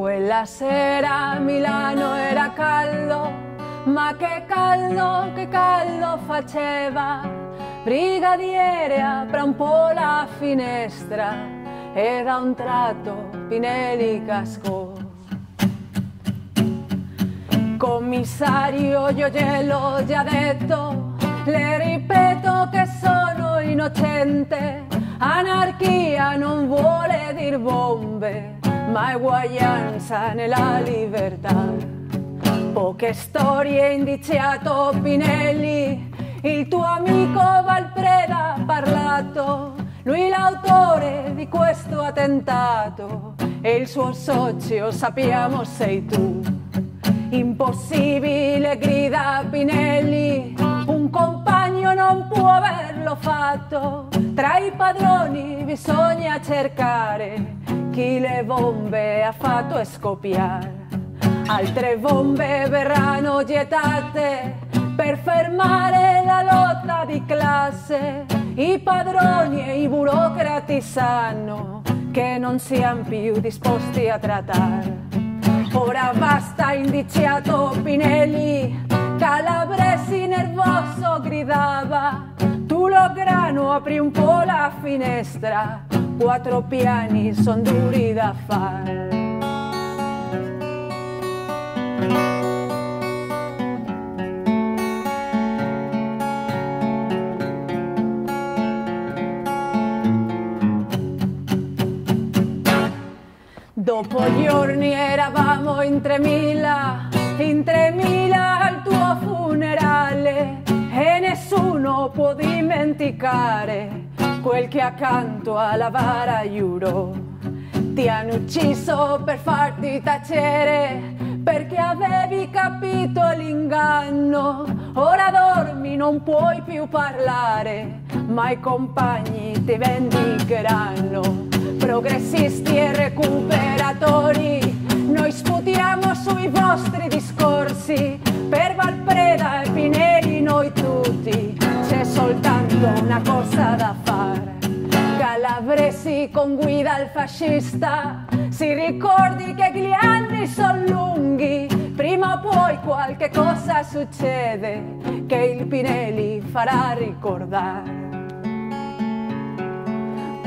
Quella sera a Milano era caldo, ma che caldo faceva. Brigadiere, apra un po' la finestra, e da un tratto Pinelli cascò. Commissario, io gliel'ho già detto, le ripeto che sono innocente. Anarchia non vuole dir bombe, ma eguaglianza nella libertà. Poche storie indiziato Pinelli, il tuo amico Valpreda ha parlato. Lui l'autore di questo attentato e il suo socio sappiamo sei tu. Impossibile, grida Pinelli, un compagno non può averlo fatto. Tra i padroni bisogna cercare chi le bombe ha fatto scoppiare. Altre bombe verranno gettate per fermare la lotta di classe. I padroni e i burocrati sanno che non siamo più disposti a trattare. Ora basta, indiziato Pinelli, Calabresi nervoso gridava. Tu Lograno, apri un po' la finestra, 4 piani son duri da fare. Dopo giorni eravamo in 3000 al tuo funerale, e nessuno può dimenticare quel che accanto alla bara giurò. Ti hanno ucciso per farti tacere, perché avevi capito l'inganno. Ora dormi, non puoi più parlare, ma i compagni ti vendicheranno. Progressisti e recuperatori, noi sputiamo sui vostri discorsi. Per Valpreda e Pinelli noi tutti c'è soltanto una cosa da fare. Calabresi con guida al fascista, si ricordi che gli anni son lunghi. Prima o poi qualche cosa succede che il Pinelli farà ricordare.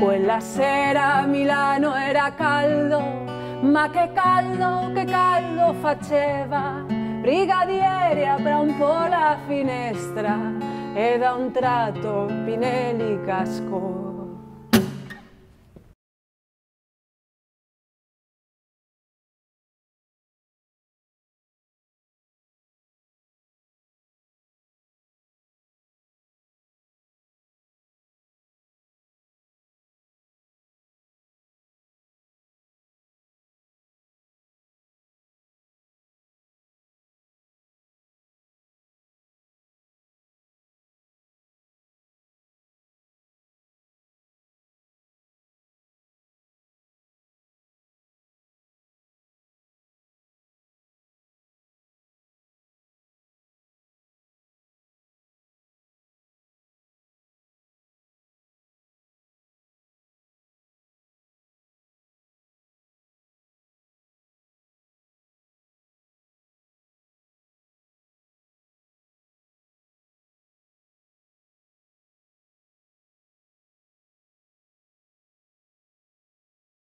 Quella sera a Milano era caldo, ma che caldo faceva. Brigadiere, apra un po' la finestra, e da un tratto Pinelli cascò.